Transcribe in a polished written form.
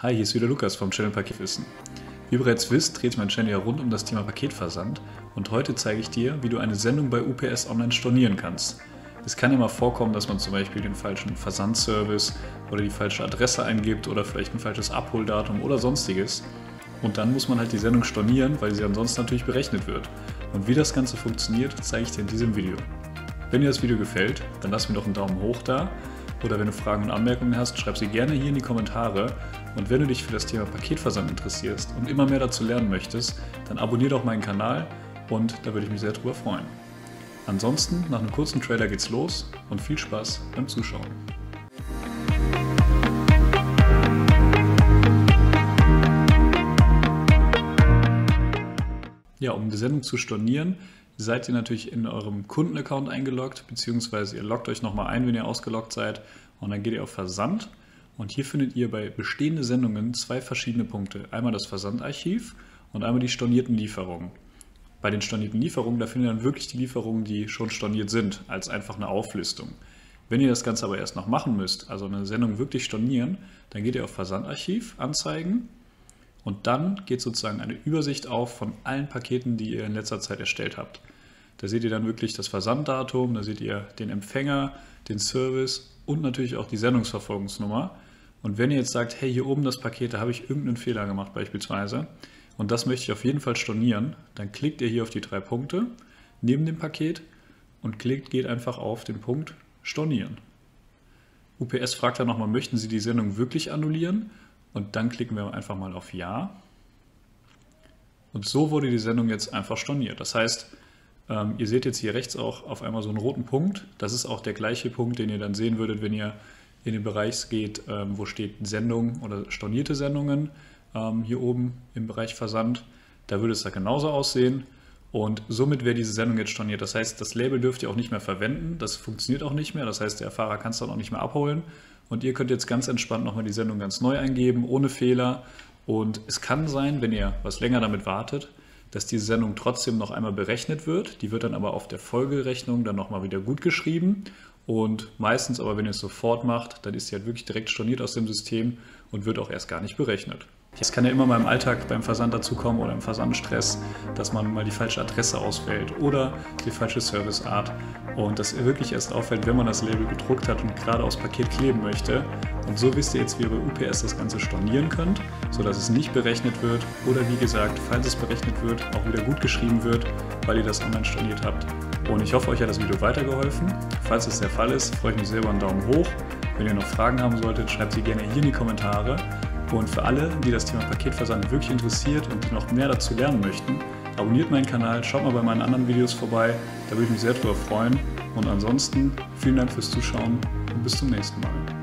Hi, hier ist wieder Lukas vom Channel Paketwissen. Wie ihr bereits wisst, dreht sich mein Channel ja rund um das Thema Paketversand und heute zeige ich dir, wie du eine Sendung bei UPS online stornieren kannst. Es kann ja mal vorkommen, dass man zum Beispiel den falschen Versandservice oder die falsche Adresse eingibt oder vielleicht ein falsches Abholdatum oder sonstiges. Und dann muss man halt die Sendung stornieren, weil sie ansonsten natürlich berechnet wird. Und wie das Ganze funktioniert, zeige ich dir in diesem Video. Wenn dir das Video gefällt, dann lass mir doch einen Daumen hoch da. Oder wenn du Fragen und Anmerkungen hast, schreib sie gerne hier in die Kommentare. Und wenn du dich für das Thema Paketversand interessierst und immer mehr dazu lernen möchtest, dann abonniere doch meinen Kanal und da würde ich mich sehr drüber freuen. Ansonsten, nach einem kurzen Trailer geht's los und viel Spaß beim Zuschauen. Ja, um die Sendung zu stornieren, seid ihr natürlich in eurem Kundenaccount eingeloggt, beziehungsweise ihr loggt euch nochmal ein, wenn ihr ausgeloggt seid, und dann geht ihr auf Versand und hier findet ihr bei bestehenden Sendungen zwei verschiedene Punkte. Einmal das Versandarchiv und einmal die stornierten Lieferungen. Bei den stornierten Lieferungen, da findet ihr dann wirklich die Lieferungen, die schon storniert sind, als einfach eine Auflistung. Wenn ihr das Ganze aber erst noch machen müsst, also eine Sendung wirklich stornieren, dann geht ihr auf Versandarchiv, Anzeigen. Und dann geht sozusagen eine Übersicht auf von allen Paketen, die ihr in letzter Zeit erstellt habt. Da seht ihr dann wirklich das Versanddatum, da seht ihr den Empfänger, den Service und natürlich auch die Sendungsverfolgungsnummer. Und wenn ihr jetzt sagt, hey, hier oben das Paket, da habe ich irgendeinen Fehler gemacht beispielsweise und das möchte ich auf jeden Fall stornieren, dann klickt ihr hier auf die drei Punkte neben dem Paket und geht einfach auf den Punkt Stornieren. UPS fragt dann nochmal, möchten Sie die Sendung wirklich annullieren? Und dann klicken wir einfach mal auf Ja. Und so wurde die Sendung jetzt einfach storniert. Das heißt, ihr seht jetzt hier rechts auch auf einmal so einen roten Punkt. Das ist auch der gleiche Punkt, den ihr dann sehen würdet, wenn ihr in den Bereich geht, wo steht Sendung oder stornierte Sendungen. Hier oben im Bereich Versand. Da würde es da genauso aussehen. Und somit wäre diese Sendung jetzt storniert. Das heißt, das Label dürft ihr auch nicht mehr verwenden. Das funktioniert auch nicht mehr. Das heißt, der Fahrer kann es dann auch nicht mehr abholen. Und ihr könnt jetzt ganz entspannt nochmal die Sendung ganz neu eingeben, ohne Fehler. Und es kann sein, wenn ihr was länger damit wartet, dass diese Sendung trotzdem noch einmal berechnet wird. Die wird dann aber auf der Folgerechnung dann nochmal wieder gut geschrieben. Und meistens aber, wenn ihr es sofort macht, dann ist sie halt wirklich direkt storniert aus dem System und wird auch erst gar nicht berechnet. Es kann ja immer mal im Alltag beim Versand dazu kommen oder im Versandstress, dass man mal die falsche Adresse auswählt oder die falsche Serviceart und das wirklich erst auffällt, wenn man das Label gedruckt hat und gerade aufs Paket kleben möchte. Und so wisst ihr jetzt, wie ihr bei UPS das Ganze stornieren könnt, sodass es nicht berechnet wird oder wie gesagt, falls es berechnet wird, auch wieder gut geschrieben wird, weil ihr das online storniert habt. Und ich hoffe, euch hat das Video weitergeholfen. Falls es der Fall ist, freue ich mich sehr über einen Daumen hoch. Wenn ihr noch Fragen haben solltet, schreibt sie gerne hier in die Kommentare. Und für alle, die das Thema Paketversand wirklich interessiert und die noch mehr dazu lernen möchten, abonniert meinen Kanal, schaut mal bei meinen anderen Videos vorbei, da würde ich mich sehr drüber freuen. Und ansonsten vielen Dank fürs Zuschauen und bis zum nächsten Mal.